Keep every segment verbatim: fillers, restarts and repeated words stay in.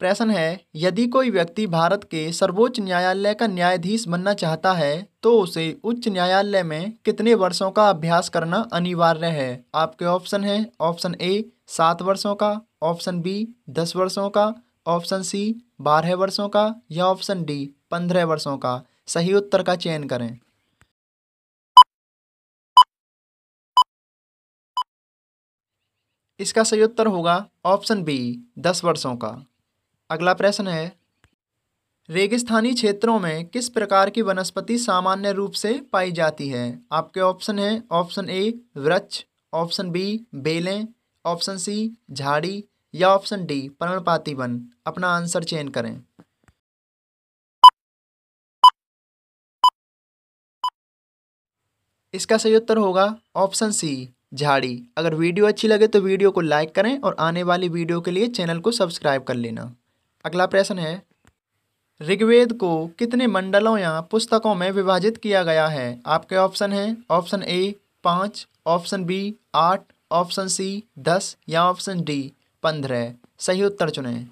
प्रश्न है, यदि कोई व्यक्ति भारत के सर्वोच्च न्यायालय का न्यायाधीश बनना चाहता है तो उसे उच्च न्यायालय में कितने वर्षों का अभ्यास करना अनिवार्य है। आपके ऑप्शन है, ऑप्शन ए सात वर्षों का, ऑप्शन बी दस वर्षों का, ऑप्शन सी बारह वर्षों का या ऑप्शन डी पंद्रह वर्षों का। सही उत्तर का चयन करें। इसका सही उत्तर होगा ऑप्शन बी दस वर्षों का। अगला प्रश्न है, रेगिस्तानी क्षेत्रों में किस प्रकार की वनस्पति सामान्य रूप से पाई जाती है। आपके ऑप्शन है, ऑप्शन ए वृक्ष, ऑप्शन बी बेलें, ऑप्शन सी झाड़ी या ऑप्शन डी पर्णपाती वन। अपना आंसर चयन करें। इसका सही उत्तर होगा ऑप्शन सी झाड़ी। अगर वीडियो अच्छी लगे तो वीडियो को लाइक करें और आने वाली वीडियो के लिए चैनल को सब्सक्राइब कर लेना। अगला प्रश्न है, ऋग्वेद को कितने मंडलों या पुस्तकों में विभाजित किया गया है। आपके ऑप्शन है, ऑप्शन ए पाँच, ऑप्शन बी आठ, ऑप्शन सी दस या ऑप्शन डी पंद्रह। सही उत्तर चुनें।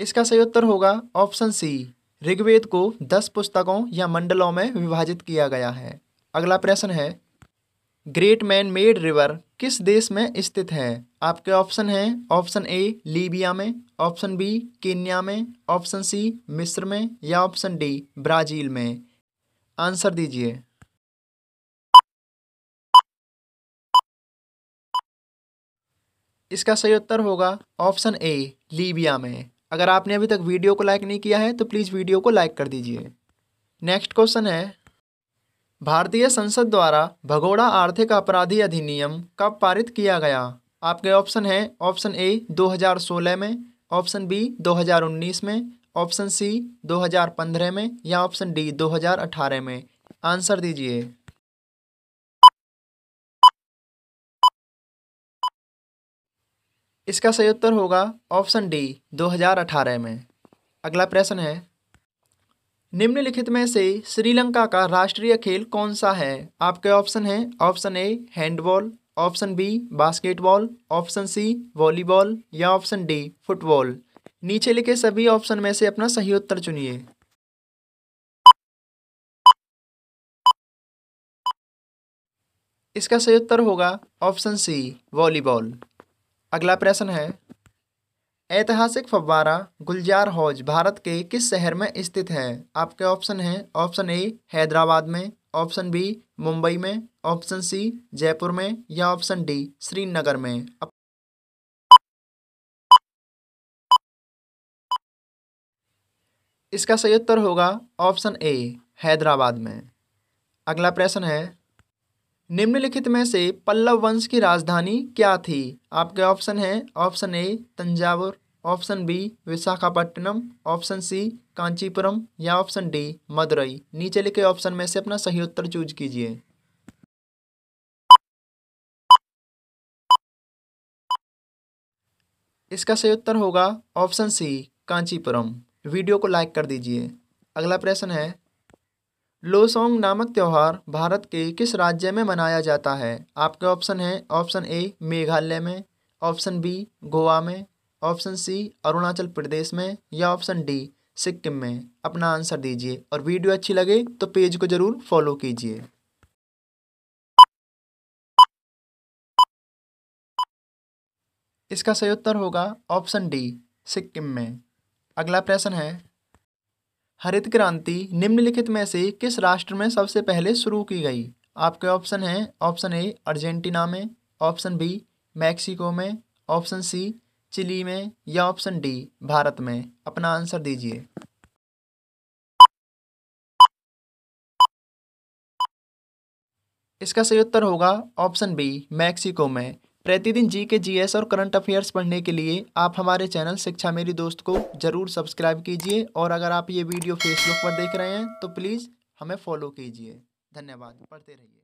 इसका सही उत्तर होगा ऑप्शन सी। ऋग्वेद को दस पुस्तकों या मंडलों में विभाजित किया गया है। अगला प्रश्न है, ग्रेट मैन मेड रिवर किस देश में स्थित है। आपके ऑप्शन है, ऑप्शन ए लीबिया में, ऑप्शन बी केन्या में, ऑप्शन सी मिस्र में या ऑप्शन डी ब्राज़ील में। आंसर दीजिए। इसका सही उत्तर होगा ऑप्शन ए लीबिया में। अगर आपने अभी तक वीडियो को लाइक नहीं किया है तो प्लीज़ वीडियो को लाइक कर दीजिए। नेक्स्ट क्वेश्चन है, भारतीय संसद द्वारा भगोड़ा आर्थिक अपराधी अधिनियम कब पारित किया गया। आपके ऑप्शन है, ऑप्शन ए दो हज़ार सोलह में, ऑप्शन बी दो हज़ार उन्नीस में, ऑप्शन सी दो हज़ार पंद्रह में या ऑप्शन डी दो हज़ार अठारह में। आंसर दीजिए। इसका सही उत्तर होगा ऑप्शन डी दो हज़ार अठारह में। अगला प्रश्न है, निम्नलिखित में से श्रीलंका का राष्ट्रीय खेल कौन सा है। आपके ऑप्शन है, option A handball, option B basketball, option C volleyball या ऑप्शन डी फुटबॉल। नीचे लिखे सभी ऑप्शन में से अपना सही उत्तर चुनिए। इसका सही उत्तर होगा ऑप्शन सी वॉलीबॉल। अगला प्रश्न है, ऐतिहासिक फव्वारा गुलजार हौज भारत के किस शहर में स्थित है। आपके ऑप्शन है, ऑप्शन ए हैदराबाद में, ऑप्शन बी मुंबई में, ऑप्शन सी जयपुर में या ऑप्शन डी श्रीनगर में। इसका सही उत्तर होगा ऑप्शन ए हैदराबाद में। अगला प्रश्न है, निम्नलिखित में से पल्लव वंश की राजधानी क्या थी। आपके ऑप्शन है, option A Thanjavur, option B Visakhapatnam, option C Kanchipuram या ऑप्शन डी मदुरई। नीचे लिखे ऑप्शन में से अपना सही उत्तर चूज कीजिए। इसका सही उत्तर होगा ऑप्शन सी कांचीपुरम। वीडियो को लाइक कर दीजिए। अगला प्रश्न है, लो सोंग नामक त्यौहार भारत के किस राज्य में मनाया जाता है। आपके ऑप्शन है, ऑप्शन ए मेघालय में, ऑप्शन बी गोवा में, ऑप्शन सी अरुणाचल प्रदेश में या ऑप्शन डी सिक्किम में। अपना आंसर दीजिए और वीडियो अच्छी लगे तो पेज को ज़रूर फॉलो कीजिए। इसका सही उत्तर होगा ऑप्शन डी सिक्किम में। अगला प्रश्न है, हरित क्रांति निम्नलिखित में से किस राष्ट्र में सबसे पहले शुरू की गई। आपके ऑप्शन है, ऑप्शन ए अर्जेंटीना में, ऑप्शन बी मैक्सिको में, ऑप्शन सी चिली में या ऑप्शन डी भारत में। अपना आंसर दीजिए। इसका सही उत्तर होगा ऑप्शन बी मैक्सिको में। प्रतिदिन जीके, जीएस और करंट अफेयर्स पढ़ने के लिए आप हमारे चैनल शिक्षा मेरी दोस्त को ज़रूर सब्सक्राइब कीजिए और अगर आप ये वीडियो फेसबुक पर देख रहे हैं तो प्लीज़ हमें फॉलो कीजिए। धन्यवाद। पढ़ते रहिए।